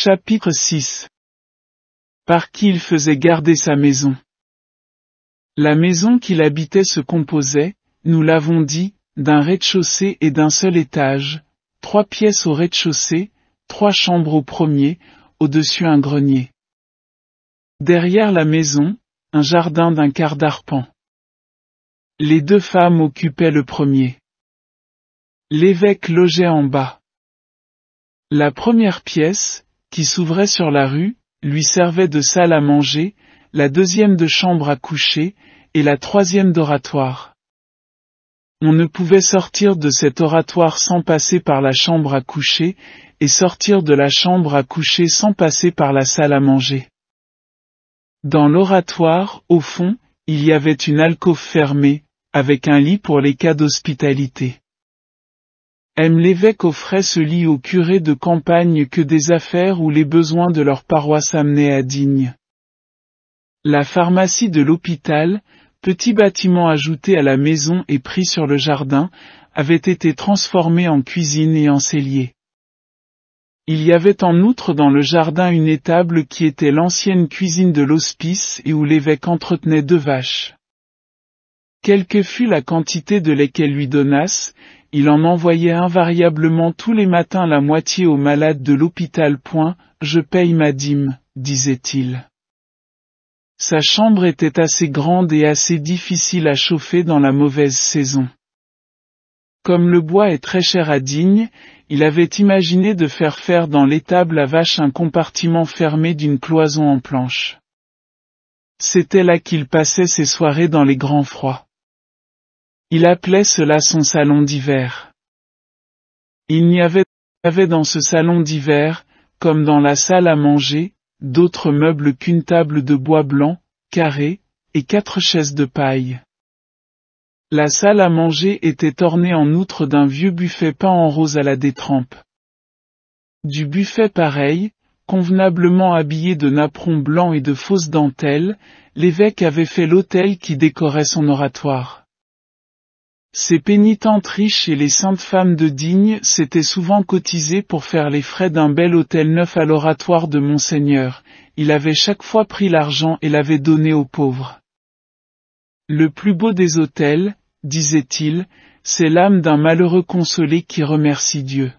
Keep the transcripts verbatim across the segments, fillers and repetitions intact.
Chapitre six. Par qui il faisait garder sa maison. La maison qu'il habitait se composait, nous l'avons dit, d'un rez-de-chaussée et d'un seul étage, trois pièces au rez-de-chaussée, trois chambres au premier, au-dessus un grenier. Derrière la maison, un jardin d'un quart d'arpent. Les deux femmes occupaient le premier. L'évêque logeait en bas. La première pièce, qui s'ouvrait sur la rue, lui servait de salle à manger, la deuxième de chambre à coucher, et la troisième d'oratoire. On ne pouvait sortir de cet oratoire sans passer par la chambre à coucher, et sortir de la chambre à coucher sans passer par la salle à manger. Dans l'oratoire, au fond, il y avait une alcôve fermée, avec un lit pour les cas d'hospitalité. M. l'évêque offrait ce lit aux curés de campagne que des affaires ou les besoins de leur paroisse amenaient à Digne. La pharmacie de l'hôpital, petit bâtiment ajouté à la maison et pris sur le jardin, avait été transformée en cuisine et en cellier. Il y avait en outre dans le jardin une étable qui était l'ancienne cuisine de l'hospice et où l'évêque entretenait deux vaches. Quelle que fût la quantité de lait qu'elles lui donnassent, il en envoyait invariablement tous les matins la moitié aux malades de l'hôpital. « Je paye ma dîme », disait-il. Sa chambre était assez grande et assez difficile à chauffer dans la mauvaise saison. Comme le bois est très cher à Digne, il avait imaginé de faire faire dans l'étable à vache un compartiment fermé d'une cloison en planche. C'était là qu'il passait ses soirées dans les grands froids. Il appelait cela son salon d'hiver. Il n'y avait dans ce salon d'hiver, comme dans la salle à manger, d'autres meubles qu'une table de bois blanc, carrée, et quatre chaises de paille. La salle à manger était ornée en outre d'un vieux buffet peint en rose à la détrempe. Du buffet pareil, convenablement habillé de napperons blancs et de fausses dentelles, l'évêque avait fait l'autel qui décorait son oratoire. Ces pénitentes riches et les saintes femmes de Digne s'étaient souvent cotisées pour faire les frais d'un bel hôtel neuf à l'oratoire de Monseigneur. Il avait chaque fois pris l'argent et l'avait donné aux pauvres. Le plus beau des hôtels, disait-il, c'est l'âme d'un malheureux consolé qui remercie Dieu.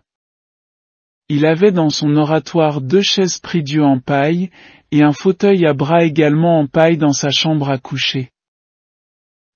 Il avait dans son oratoire deux chaises prie-Dieu en paille, et un fauteuil à bras également en paille dans sa chambre à coucher.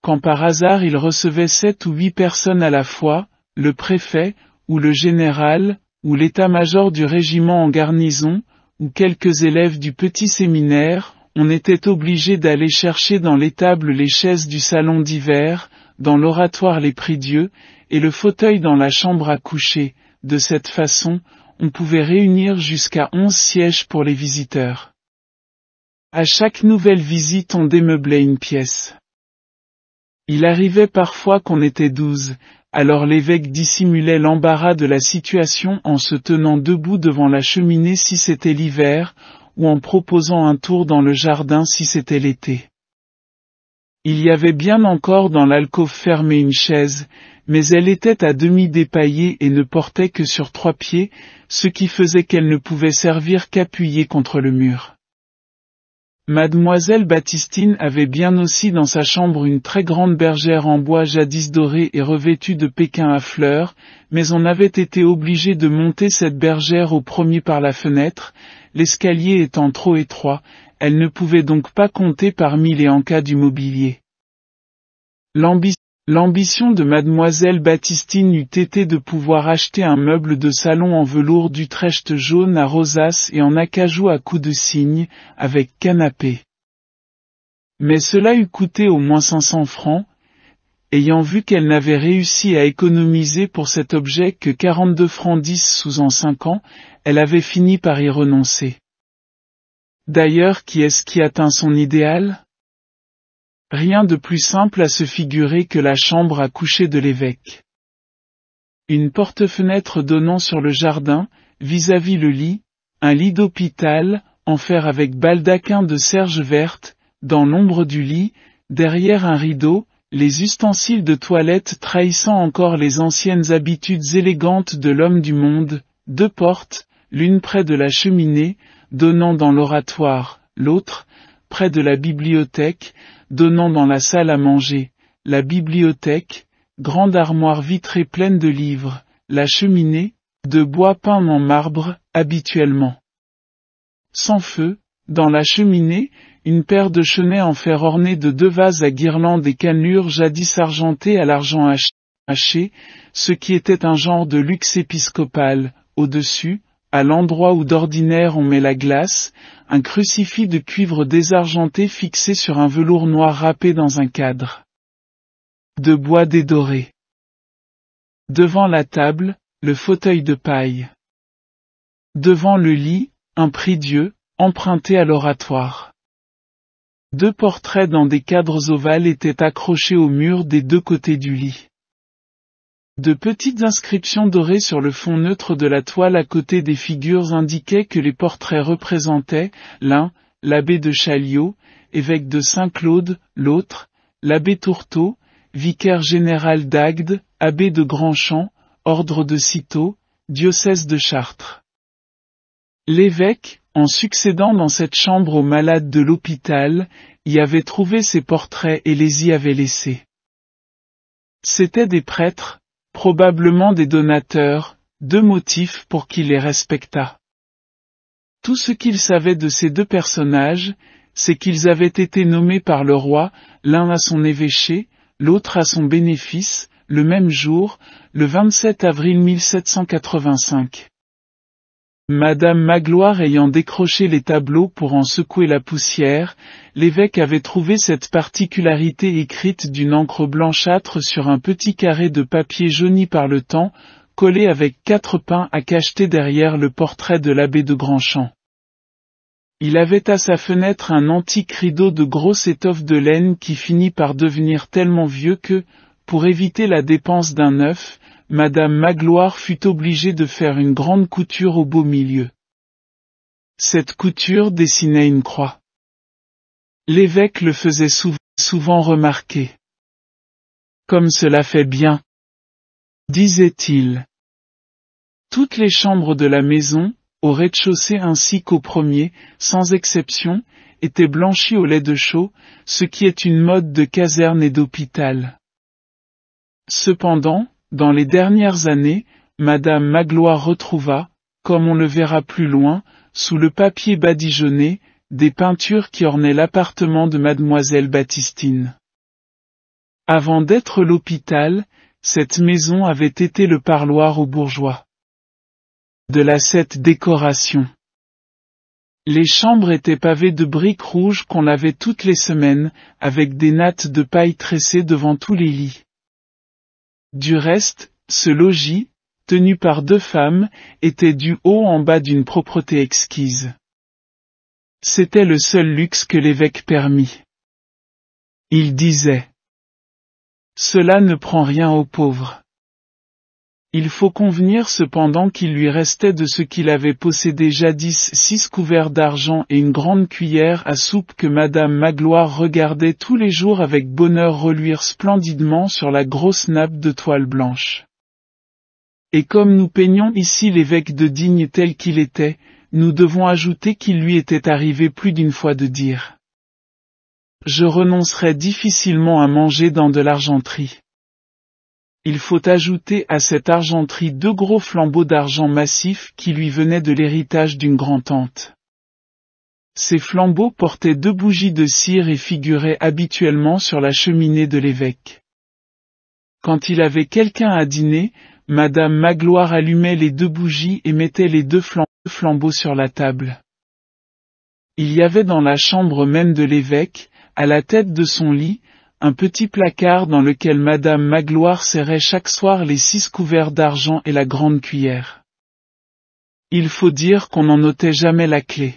Quand par hasard il recevait sept ou huit personnes à la fois, le préfet, ou le général, ou l'état-major du régiment en garnison, ou quelques élèves du petit séminaire, on était obligé d'aller chercher dans l'étable les chaises du salon d'hiver, dans l'oratoire les prie-Dieu, et le fauteuil dans la chambre à coucher. De cette façon, on pouvait réunir jusqu'à onze sièges pour les visiteurs. À chaque nouvelle visite on démeublait une pièce. Il arrivait parfois qu'on était douze, alors l'évêque dissimulait l'embarras de la situation en se tenant debout devant la cheminée si c'était l'hiver, ou en proposant un tour dans le jardin si c'était l'été. Il y avait bien encore dans l'alcôve fermée une chaise, mais elle était à demi dépaillée et ne portait que sur trois pieds, ce qui faisait qu'elle ne pouvait servir qu'appuyée contre le mur. Mademoiselle Baptistine avait bien aussi dans sa chambre une très grande bergère en bois jadis dorée et revêtue de pékin à fleurs, mais on avait été obligé de monter cette bergère au premier par la fenêtre, l'escalier étant trop étroit, elle ne pouvait donc pas compter parmi les encas du mobilier. L'ambition de Mademoiselle Baptistine eût été de pouvoir acheter un meuble de salon en velours d'Utrecht jaune à rosaces et en acajou à coups de cygne, avec canapé. Mais cela eût coûté au moins cinq cents francs, ayant vu qu'elle n'avait réussi à économiser pour cet objet que quarante-deux francs dix sous en cinq ans, elle avait fini par y renoncer. D'ailleurs, qui est-ce qui atteint son idéal ? Rien de plus simple à se figurer que la chambre à coucher de l'évêque. Une porte-fenêtre donnant sur le jardin, vis-à-vis le lit, un lit d'hôpital, en fer avec baldaquin de serge verte, dans l'ombre du lit, derrière un rideau, les ustensiles de toilette trahissant encore les anciennes habitudes élégantes de l'homme du monde, deux portes, l'une près de la cheminée, donnant dans l'oratoire, l'autre, près de la bibliothèque, donnant dans la salle à manger. La bibliothèque, grande armoire vitrée pleine de livres, la cheminée, de bois peint en marbre, habituellement sans feu, dans la cheminée, une paire de chenets en fer ornés de deux vases à guirlandes et cannelures jadis argentées à l'argent haché, ce qui était un genre de luxe épiscopal, au-dessus, à l'endroit où d'ordinaire on met la glace, un crucifix de cuivre désargenté fixé sur un velours noir râpé dans un cadre de bois dédoré. Devant la table, le fauteuil de paille. Devant le lit, un prie-Dieu, emprunté à l'oratoire. Deux portraits dans des cadres ovales étaient accrochés au mur des deux côtés du lit. De petites inscriptions dorées sur le fond neutre de la toile à côté des figures indiquaient que les portraits représentaient, l'un, l'abbé de Chaliot, évêque de Saint-Claude, l'autre, l'abbé Tourteau, vicaire général d'Agde, abbé de Grandchamp, ordre de Citeaux, diocèse de Chartres. L'évêque, en succédant dans cette chambre aux malades de l'hôpital, y avait trouvé ces portraits et les y avait laissés. C'étaient des prêtres, probablement des donateurs, deux motifs pour qui les respectât. Tout ce qu'il savait de ces deux personnages, c'est qu'ils avaient été nommés par le roi, l'un à son évêché, l'autre à son bénéfice, le même jour, le vingt-sept avril mille sept cent quatre-vingt-cinq. Madame Magloire ayant décroché les tableaux pour en secouer la poussière, l'évêque avait trouvé cette particularité écrite d'une encre blanchâtre sur un petit carré de papier jauni par le temps, collé avec quatre pains à cacheter derrière le portrait de l'abbé de Grandchamp. Il avait à sa fenêtre un antique rideau de grosse étoffe de laine qui finit par devenir tellement vieux que, pour éviter la dépense d'un neuf, Madame Magloire fut obligée de faire une grande couture au beau milieu. Cette couture dessinait une croix. L'évêque le faisait souvent, souvent remarquer. « Comme cela fait bien !» disait-il. Toutes les chambres de la maison, au rez-de-chaussée ainsi qu'au premier, sans exception, étaient blanchies au lait de chaux, ce qui est une mode de caserne et d'hôpital. Cependant, dans les dernières années, Madame Magloire retrouva, comme on le verra plus loin, sous le papier badigeonné, des peintures qui ornaient l'appartement de Mademoiselle Baptistine. Avant d'être l'hôpital, cette maison avait été le parloir aux bourgeois. De la cette décoration. Les chambres étaient pavées de briques rouges qu'on lavait toutes les semaines, avec des nattes de paille tressées devant tous les lits. Du reste, ce logis, tenu par deux femmes, était du haut en bas d'une propreté exquise. C'était le seul luxe que l'évêque permit. Il disait : Cela ne prend rien aux pauvres. Il faut convenir cependant qu'il lui restait de ce qu'il avait possédé jadis six couverts d'argent et une grande cuillère à soupe que Madame Magloire regardait tous les jours avec bonheur reluire splendidement sur la grosse nappe de toile blanche. Et comme nous peignons ici l'évêque de Digne tel qu'il était, nous devons ajouter qu'il lui était arrivé plus d'une fois de dire « Je renoncerai difficilement à manger dans de l'argenterie ». Il faut ajouter à cette argenterie deux gros flambeaux d'argent massif qui lui venaient de l'héritage d'une grand-tante. Ces flambeaux portaient deux bougies de cire et figuraient habituellement sur la cheminée de l'évêque. Quand il avait quelqu'un à dîner, Madame Magloire allumait les deux bougies et mettait les deux flambeaux sur la table. Il y avait dans la chambre même de l'évêque, à la tête de son lit, un petit placard dans lequel Madame Magloire serrait chaque soir les six couverts d'argent et la grande cuillère. Il faut dire qu'on n'en ôtait jamais la clé.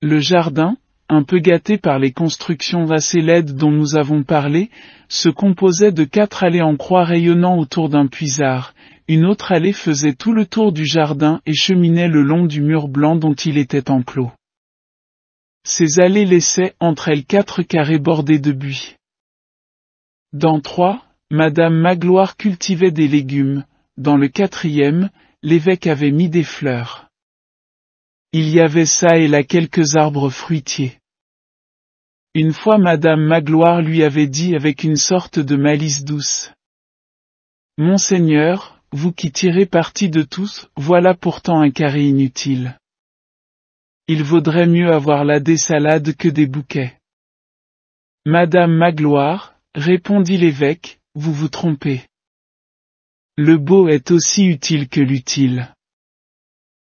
Le jardin, un peu gâté par les constructions assez laides dont nous avons parlé, se composait de quatre allées en croix rayonnant autour d'un puisard, une autre allée faisait tout le tour du jardin et cheminait le long du mur blanc dont il était enclos. Ces allées laissaient entre elles quatre carrés bordés de buis. Dans trois, Madame Magloire cultivait des légumes, dans le quatrième, l'évêque avait mis des fleurs. Il y avait çà et là quelques arbres fruitiers. Une fois Madame Magloire lui avait dit avec une sorte de malice douce: « Monseigneur, vous qui tirez parti de tous, voilà pourtant un carré inutile. Il vaudrait mieux avoir là des salades que des bouquets. » « Madame Magloire, répondit l'évêque, vous vous trompez. Le beau est aussi utile que l'utile. »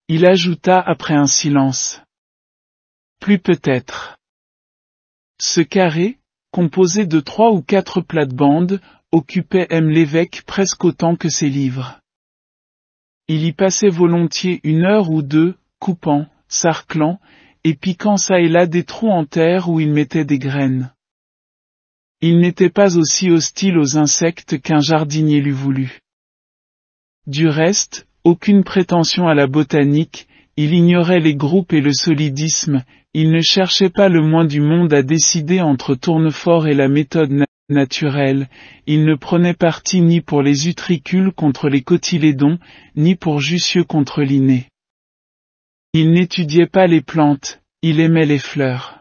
Il ajouta après un silence: « Plus peut-être. » Ce carré, composé de trois ou quatre plates-bandes, occupait M. l'évêque presque autant que ses livres. Il y passait volontiers une heure ou deux, coupant, sarclant, et piquant çà et là des trous en terre où il mettait des graines. Il n'était pas aussi hostile aux insectes qu'un jardinier l'eût voulu. Du reste, aucune prétention à la botanique, il ignorait les groupes et le solidisme, il ne cherchait pas le moins du monde à décider entre Tournefort et la méthode na naturelle, il ne prenait parti ni pour les utricules contre les cotylédons, ni pour Jussieu contre Linné. Il n'étudiait pas les plantes, il aimait les fleurs.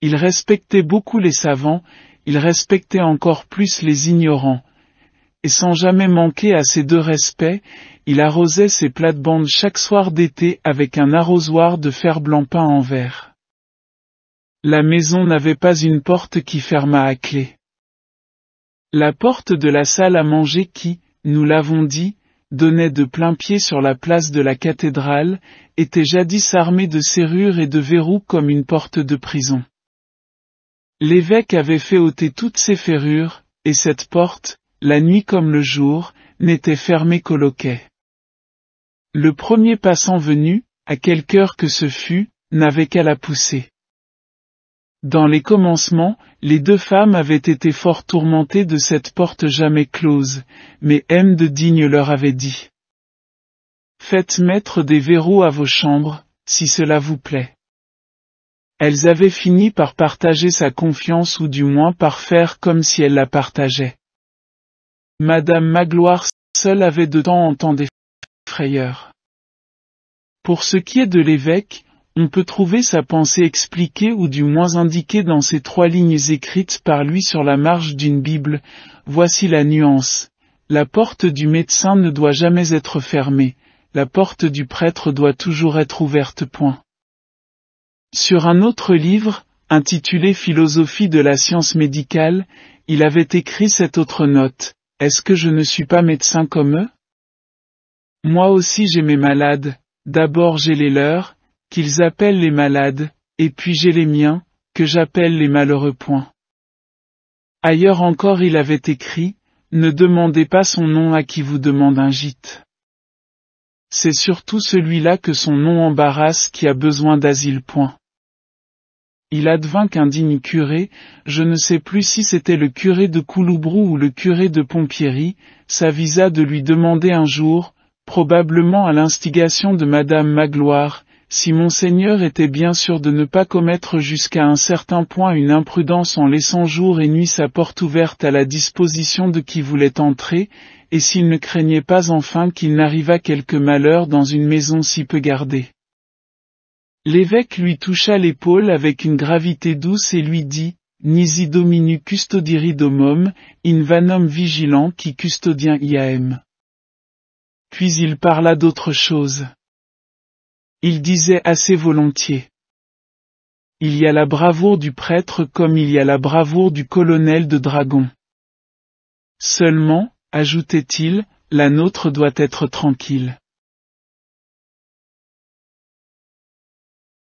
Il respectait beaucoup les savants, il respectait encore plus les ignorants. Et sans jamais manquer à ces deux respects, il arrosait ses plates-bandes chaque soir d'été avec un arrosoir de fer-blanc peint en vert. La maison n'avait pas une porte qui fermât à clé. La porte de la salle à manger qui, nous l'avons dit, donnait de plein pied sur la place de la cathédrale, était jadis armée de serrures et de verrous comme une porte de prison. L'évêque avait fait ôter toutes ces ferrures, et cette porte, la nuit comme le jour, n'était fermée qu'au loquet. Le premier passant venu, à quelque heure que ce fût, n'avait qu'à la pousser. Dans les commencements, les deux femmes avaient été fort tourmentées de cette porte jamais close, mais M. de Digne leur avait dit: « Faites mettre des verrous à vos chambres, si cela vous plaît. » Elles avaient fini par partager sa confiance ou du moins par faire comme si elles la partageaient. Madame Magloire seule avait de temps en temps des frayeurs. Pour ce qui est de l'évêque, on peut trouver sa pensée expliquée ou du moins indiquée dans ces trois lignes écrites par lui sur la marge d'une Bible. Voici la nuance: la porte du médecin ne doit jamais être fermée, la porte du prêtre doit toujours être ouverte. Point. Sur un autre livre, intitulé Philosophie de la science médicale, il avait écrit cette autre note: est-ce que je ne suis pas médecin comme eux? Moi aussi j'ai mes malades, d'abord j'ai les leurs, qu'ils appellent les malades, et puis j'ai les miens, que j'appelle les malheureux. Point. Ailleurs encore il avait écrit: ne demandez pas son nom à qui vous demande un gîte. C'est surtout celui-là que son nom embarrasse qui a besoin d'asile. Point. Il advint qu'un digne curé, je ne sais plus si c'était le curé de Couloubrou ou le curé de Pompieri, s'avisa de lui demander un jour, probablement à l'instigation de Madame Magloire, si Monseigneur était bien sûr de ne pas commettre jusqu'à un certain point une imprudence en laissant jour et nuit sa porte ouverte à la disposition de qui voulait entrer, et s'il ne craignait pas enfin qu'il n'arrivât quelque malheur dans une maison si peu gardée. L'évêque lui toucha l'épaule avec une gravité douce et lui dit: Nisi dominu custodiri domum, in vanum vigilant qui custodien iam. Puis il parla d'autre chose. Il disait assez volontiers: il y a la bravoure du prêtre comme il y a la bravoure du colonel de dragons. Seulement, ajoutait-il, la nôtre doit être tranquille.